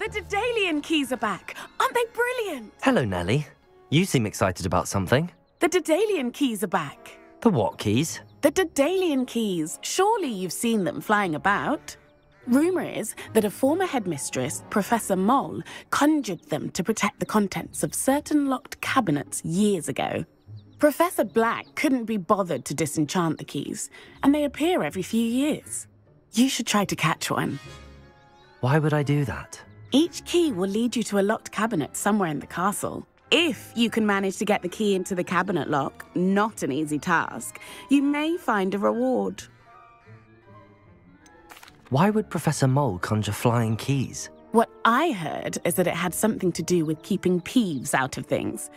The Daedalian keys are back. Aren't they brilliant? Hello, Nelly. You seem excited about something. The Daedalian keys are back. The what keys? The Daedalian keys. Surely you've seen them flying about. Rumour is that a former headmistress, Professor Mole, conjured them to protect the contents of certain locked cabinets years ago. Professor Black couldn't be bothered to disenchant the keys, and they appear every few years. You should try to catch one. Why would I do that? Each key will lead you to a locked cabinet somewhere in the castle. If you can manage to get the key into the cabinet lock, not an easy task, you may find a reward. Why would Professor Mole conjure flying keys? What I heard is that it had something to do with keeping Peeves out of things.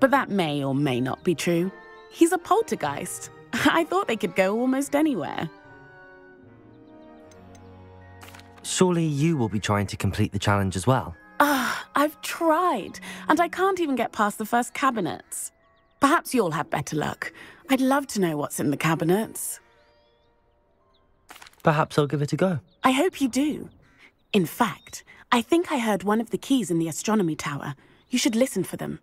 But that may or may not be true. He's a poltergeist. I thought they could go almost anywhere. Surely you will be trying to complete the challenge as well. I've tried, and I can't even get past the first cabinets. Perhaps you'll have better luck. I'd love to know what's in the cabinets. Perhaps I'll give it a go. I hope you do. In fact, I think I heard one of the keys in the astronomy tower. You should listen for them.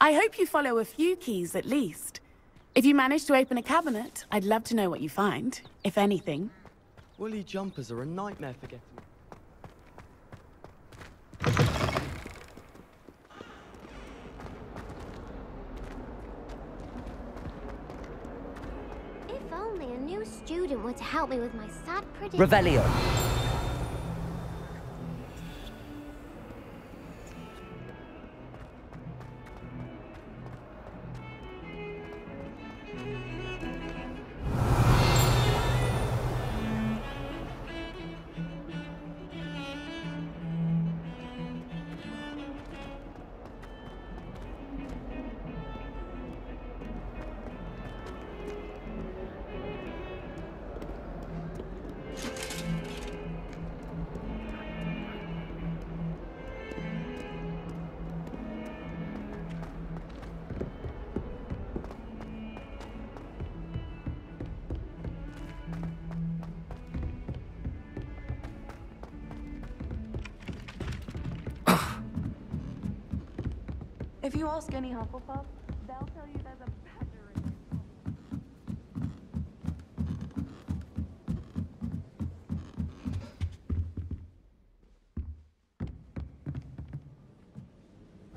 I hope you follow a few keys at least. If you manage to open a cabinet, I'd love to know what you find, if anything. Woolly jumpers are a nightmare for getting... Student would help me with my sad prediction. Revelio. If you ask any Hufflepuff, they'll tell you there's a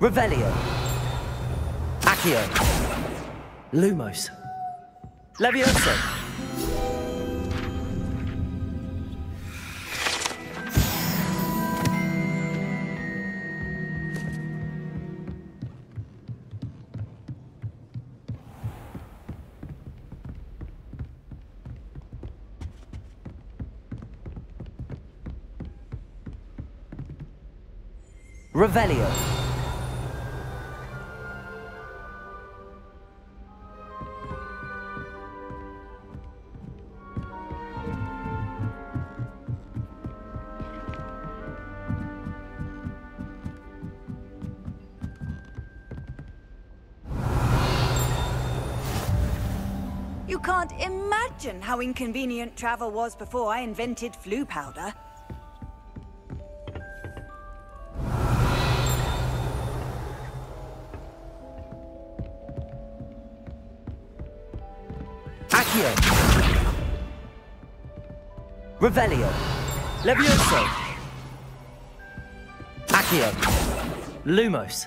badger in it. Revelio. Accio. Lumos. Levioso. Revelio. You can't imagine how inconvenient travel was before I invented flu powder. Revelio. Levioso. Accio. Lumos.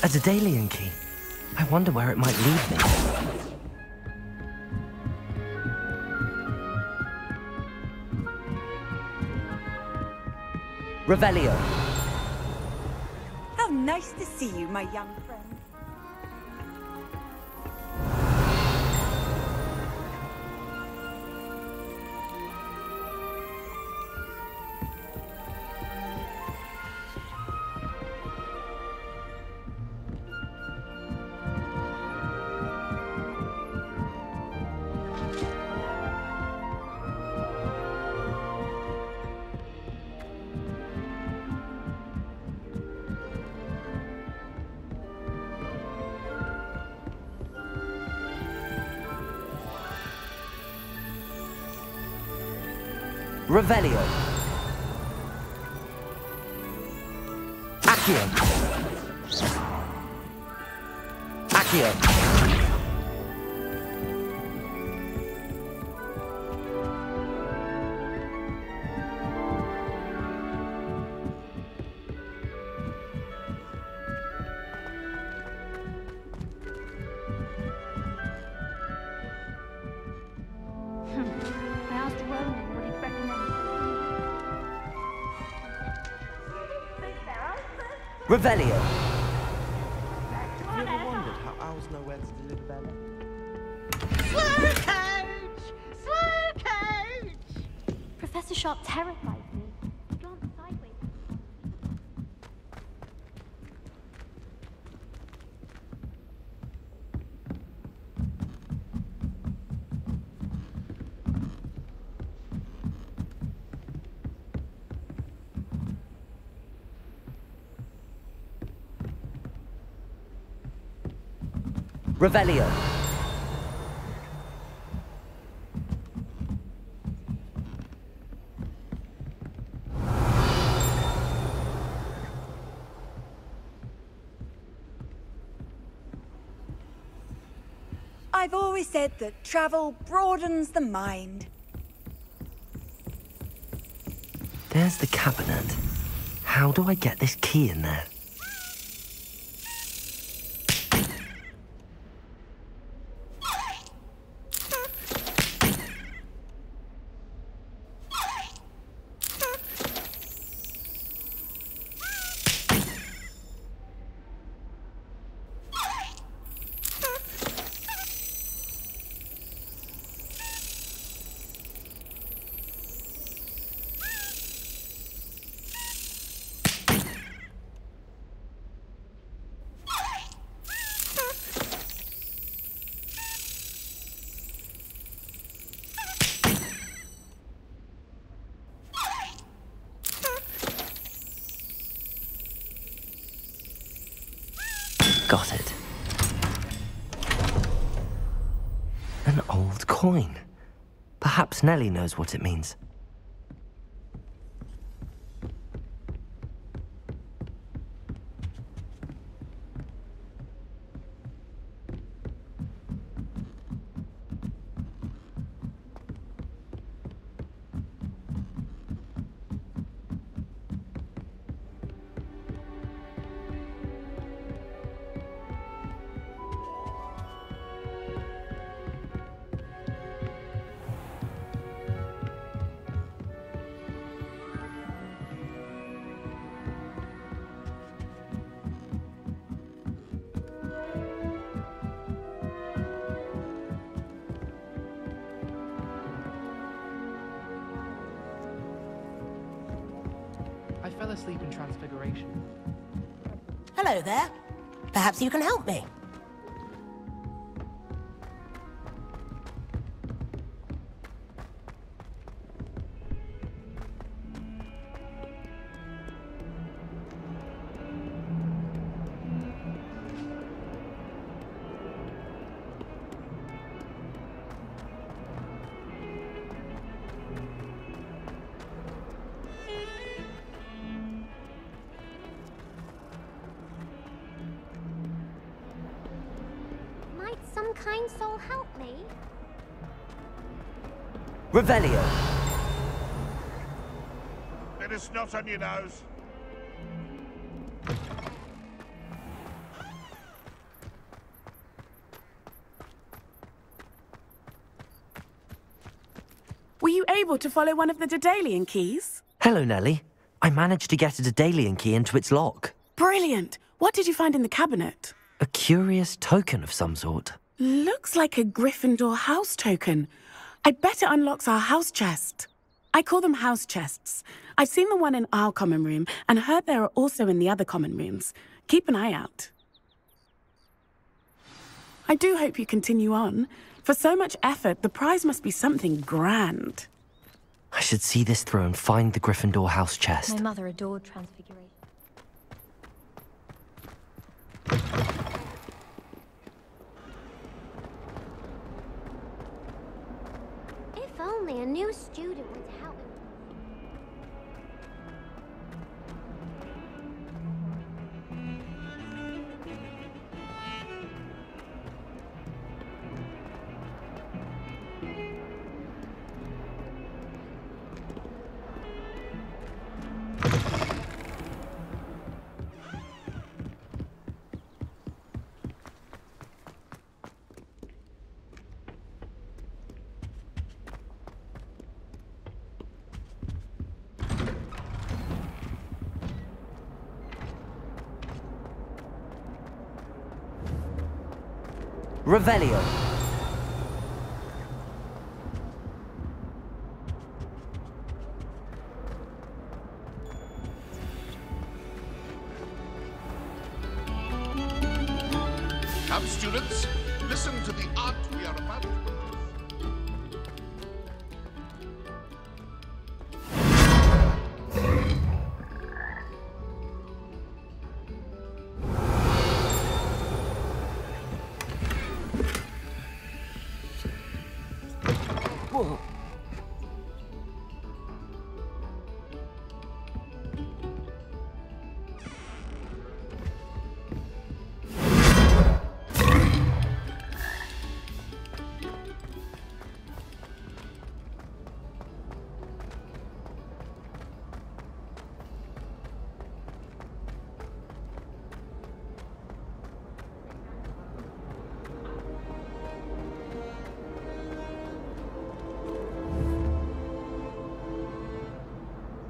A Daedalian key. I wonder where it might lead me. Revelio. How nice to see you, my young friend. Revelio. Accio. Accio. Revelio. Have you ever wondered how owls know where to deliver their love? Slow coach! Slow coach! Professor Sharp terrified me. Glance sideways. Revelio. I've always said that travel broadens the mind. There's the cabinet. How do I get this key in there? Got it. An old coin. Perhaps Nellie knows what it means. Fell asleep in Transfiguration. Hello there. Perhaps you can help me. Kind soul, help me. Revelio. Let us not on your nose. Were you able to follow one of the Daedalian keys? Hello, Nellie. I managed to get a Daedalian key into its lock. Brilliant. What did you find in the cabinet? A curious token of some sort. Looks like a Gryffindor house token. I bet it unlocks our house chest. I call them house chests. I've seen the one in our common room and heard there are also in the other common rooms. Keep an eye out. I do hope you continue on. For so much effort, the prize must be something grand. I should see this through and find the Gryffindor house chest. My mother adored Transfiguration. Only a new student would help. Revelio. Come, students, listen to the art we are about to perform.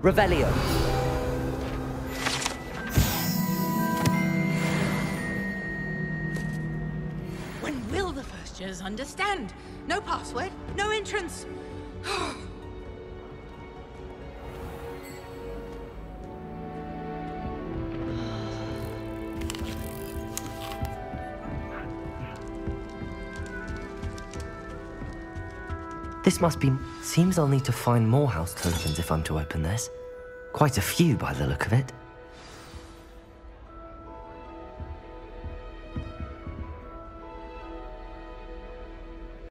Revelio. When will the first years understand? No password, no entrance. This must be... Seems I'll need to find more house tokens if I'm to open this. Quite a few by the look of it.